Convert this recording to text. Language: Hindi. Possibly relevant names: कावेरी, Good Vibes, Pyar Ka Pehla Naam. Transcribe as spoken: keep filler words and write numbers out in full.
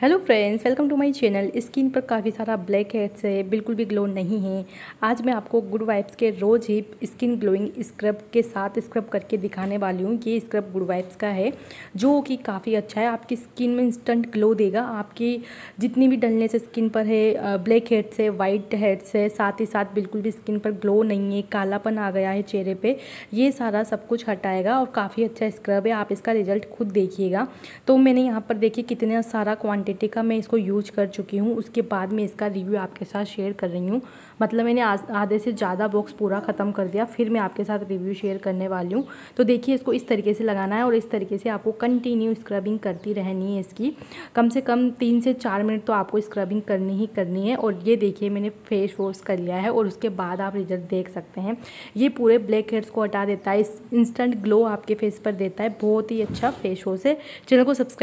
Hello friends, welcome to my channel. Skin पर काफ़ी सारा ब्लैक हेड्स है, बिल्कुल भी ग्लो नहीं है। आज मैं आपको गुड वाइब्स के रोज़ ही स्किन ग्लोइंग स्क्रब के साथ स्क्रब करके दिखाने वाली हूँ। ये स्क्रब गुड वाइब्स का है जो कि काफ़ी अच्छा है, आपकी स्किन में इंस्टेंट ग्लो देगा। आपकी जितनी भी डलनेस स्किन पर है, ब्लैक हेड्स है, वाइट हेड्स है, साथ ही साथ बिल्कुल भी स्किन पर ग्लो नहीं है, कालापन आ गया है चेहरे पर, ये सारा सब कुछ हटाएगा और काफ़ी अच्छा स्क्रब है। आप इसका रिजल्ट खुद देखिएगा। तो मैंने यहाँ पर देखिए कितना सारा क्वान्ट क्वांटिटी का मैं इसको यूज कर चुकी हूँ। उसके बाद मैं इसका रिव्यू आपके साथ शेयर कर रही हूँ। मतलब मैंने आधे से ज़्यादा बॉक्स पूरा ख़त्म कर दिया, फिर मैं आपके साथ रिव्यू शेयर करने वाली हूँ। तो देखिए, इसको इस तरीके से लगाना है और इस तरीके से आपको कंटिन्यू स्क्रबिंग करती रहनी है। इसकी कम से कम तीन से चार मिनट तो आपको स्क्रबिंग करनी ही करनी है। और ये देखिए, मैंने फेस वॉश कर लिया है और उसके बाद आप रिजल्ट देख सकते हैं। ये पूरे ब्लैक हेड्स को हटा देता है, इंस्टेंट ग्लो आपके फेस पर देता है। बहुत ही अच्छा फेस वॉश है। चैनल को सब्सक्राइब